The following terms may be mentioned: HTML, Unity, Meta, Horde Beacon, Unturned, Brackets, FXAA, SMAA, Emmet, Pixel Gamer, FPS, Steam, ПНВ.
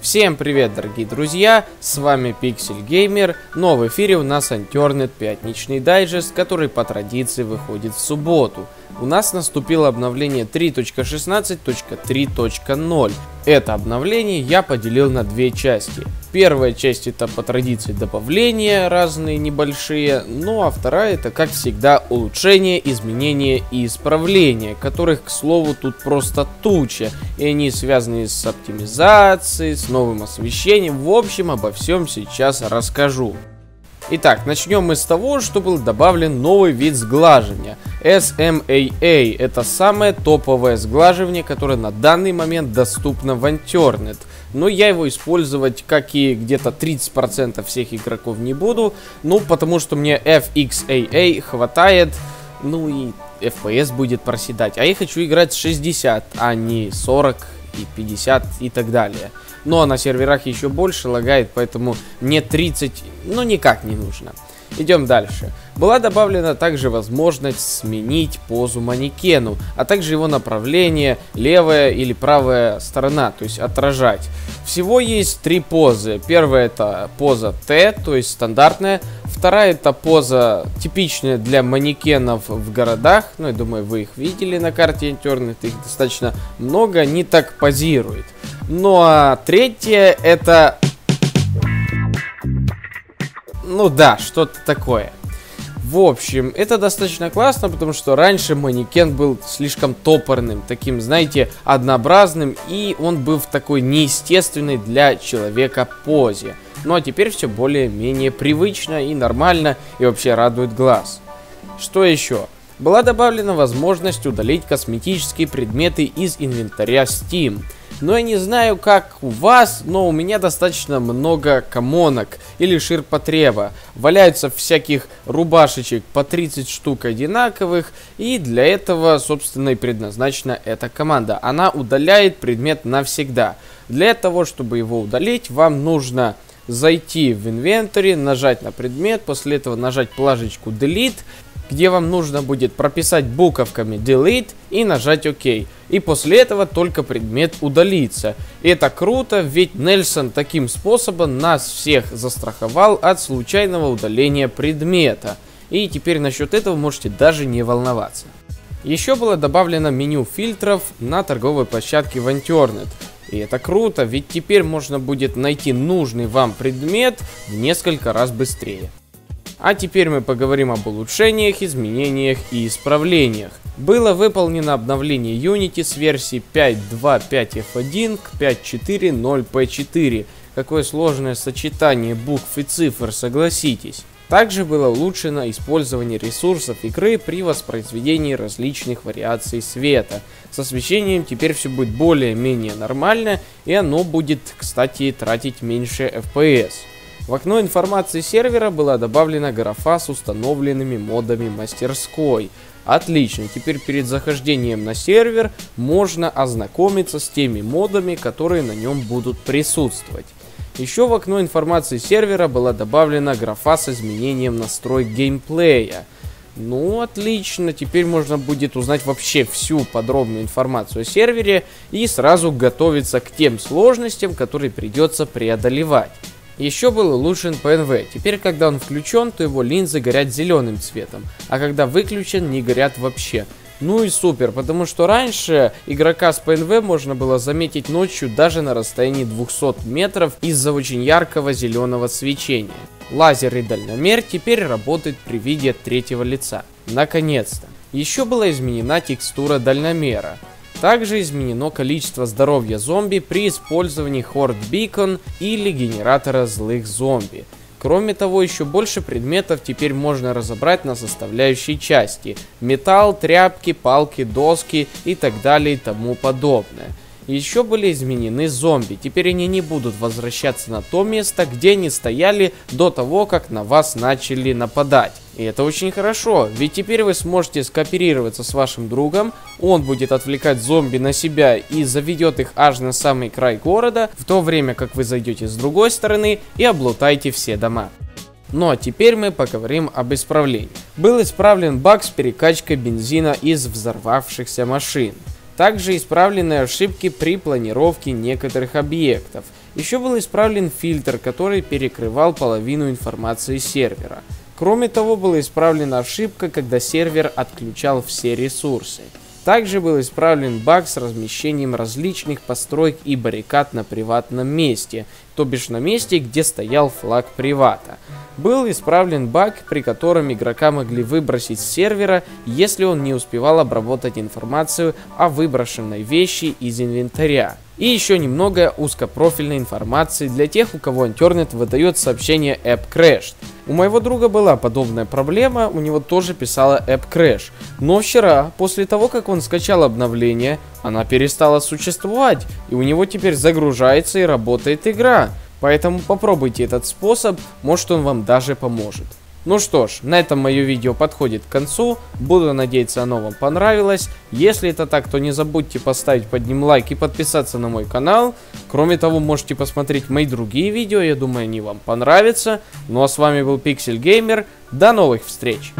Всем привет, дорогие друзья, с вами Pixel Gamer, но в эфире у нас Unturned пятничный дайджест, который по традиции выходит в субботу. У нас наступило обновление 3.16.3.0. Это обновление я поделил на две части. Первая часть — это по традиции добавления, разные небольшие, ну а вторая — это, как всегда, улучшения, изменения и исправления, которых, к слову, тут просто туча, и они связаны с оптимизацией, с новым освещением, в общем, обо всем сейчас расскажу. Итак, начнем мы с того, что был добавлен новый вид сглаживания. SMAA — это самое топовое сглаживание, которое на данный момент доступно в Unturned. Но я его использовать, как и где-то 30% всех игроков, не буду. Ну, потому что мне FXAA хватает, ну и FPS будет проседать. А я хочу играть с 60, а не 40 и 50 и так далее. Ну а на серверах еще больше лагает, поэтому мне 30, ну, никак не нужно. Идем дальше. Была добавлена также возможность сменить позу манекену, а также его направление, левая или правая сторона, то есть отражать. Всего есть три позы. Первая — это поза Т, то есть стандартная. Вторая — это поза типичная для манекенов в городах. Ну, я думаю, вы их видели на карте Unturned, их достаточно много, они так позируют. Ну а третья — это... ну да, что-то такое. В общем, это достаточно классно, потому что раньше манекен был слишком топорным, таким, знаете, однообразным, и он был в такой неестественной для человека позе. Ну а теперь все более-менее привычно и нормально, и вообще радует глаз. Что еще? Была добавлена возможность удалить косметические предметы из инвентаря Steam. Но я не знаю, как у вас, но у меня достаточно много комонок или ширпотреба. Валяются всяких рубашечек по 30 штук одинаковых, и для этого, собственно, и предназначена эта команда. Она удаляет предмет навсегда. Для того, чтобы его удалить, вам нужно зайти в инвентарь, нажать на предмет, после этого нажать плашечку Delete, где вам нужно будет прописать буковками Delete и нажать ОК. И после этого только предмет удалится. И это круто, ведь Нельсон таким способом нас всех застраховал от случайного удаления предмета. И теперь насчет этого можете даже не волноваться. Еще было добавлено меню фильтров на торговой площадке в Unturned. И это круто, ведь теперь можно будет найти нужный вам предмет в несколько раз быстрее. А теперь мы поговорим об улучшениях, изменениях и исправлениях. Было выполнено обновление Unity с версии 5.2.5f1 к 5.4.0p4. Какое сложное сочетание букв и цифр, согласитесь. Также было улучшено использование ресурсов игры при воспроизведении различных вариаций света. С освещением теперь все будет более-менее нормально, и оно будет, кстати, тратить меньше FPS. В окно информации сервера была добавлена графа с установленными модами мастерской. Отлично, теперь перед захождением на сервер можно ознакомиться с теми модами, которые на нем будут присутствовать. Еще в окно информации сервера была добавлена графа с изменением настроек геймплея. Ну, отлично, теперь можно будет узнать вообще всю подробную информацию о сервере и сразу готовиться к тем сложностям, которые придется преодолевать. Еще был улучшен ПНВ. Теперь, когда он включен, то его линзы горят зеленым цветом, а когда выключен, не горят вообще. Ну и супер, потому что раньше игрока с ПНВ можно было заметить ночью даже на расстоянии 200 метров из-за очень яркого зеленого свечения. Лазер и дальномер теперь работают при виде от третьего лица. Наконец-то. Еще была изменена текстура дальномера. Также изменено количество здоровья зомби при использовании Horde Beacon или генератора злых зомби. Кроме того, еще больше предметов теперь можно разобрать на составляющие части. Металл, тряпки, палки, доски и так далее и тому подобное. Еще были изменены зомби. Теперь они не будут возвращаться на то место, где они стояли до того, как на вас начали нападать. И это очень хорошо, ведь теперь вы сможете скооперироваться с вашим другом, он будет отвлекать зомби на себя и заведет их аж на самый край города, в то время как вы зайдете с другой стороны и облутаете все дома. Ну а теперь мы поговорим об исправлении. Был исправлен баг с перекачкой бензина из взорвавшихся машин. Также исправлены ошибки при планировке некоторых объектов. Еще был исправлен фильтр, который перекрывал половину информации сервера. Кроме того, была исправлена ошибка, когда сервер отключал все ресурсы. Также был исправлен баг с размещением различных построек и баррикад на приватном месте, то бишь на месте, где стоял флаг привата. Был исправлен баг, при котором игрока могли выбросить с сервера, если он не успевал обработать информацию о выброшенной вещи из инвентаря. И еще немного узкопрофильной информации для тех, у кого Unturned выдает сообщение App Crashed. У моего друга была подобная проблема, у него тоже писала App Crash. Но вчера, после того как он скачал обновление, она перестала существовать, и у него теперь загружается и работает игра. Поэтому попробуйте этот способ, может он вам даже поможет. Ну что ж, на этом мое видео подходит к концу, буду надеяться оно вам понравилось, если это так, то не забудьте поставить под ним лайк и подписаться на мой канал, кроме того можете посмотреть мои другие видео, я думаю они вам понравятся, ну а с вами был Pixel Gamer, до новых встреч!